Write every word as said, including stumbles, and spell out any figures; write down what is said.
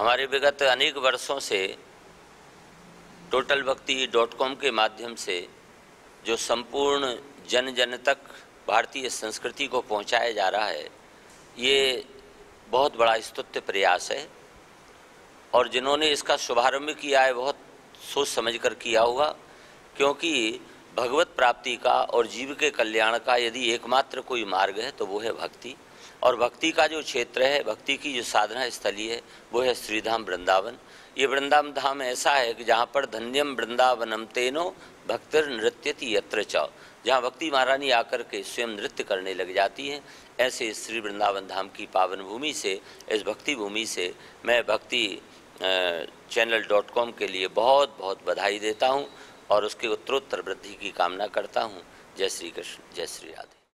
हमारे विगत अनेक वर्षों से टोटल भक्ति डॉट कॉम के माध्यम से जो संपूर्ण जन जन तक भारतीय संस्कृति को पहुंचाया जा रहा है, ये बहुत बड़ा स्तुत्य प्रयास है। और जिन्होंने इसका शुभारंभ किया है, बहुत सोच समझ कर किया होगा, क्योंकि भगवत प्राप्ति का और जीव के कल्याण का यदि एकमात्र कोई मार्ग है तो वो है भक्ति। और भक्ति का जो क्षेत्र है, भक्ति की जो साधना स्थली है, वो है श्रीधाम वृंदावन। ये वृंदावन धाम ऐसा है कि जहाँ पर धन्यम वृंदावनम तेनो भक्तिर नृत्यति यत्र च, जहाँ भक्ति महारानी आकर के स्वयं नृत्य करने लग जाती है। ऐसे श्री वृंदावन धाम की पावन भूमि से, इस भक्ति भूमि से मैं भक्ति चैनल डॉट कॉम के लिए बहुत बहुत बधाई देता हूँ और उसके उत्तरोत्तर वृद्धि की कामना करता हूँ। जय श्री कृष्ण, जय श्री राधे।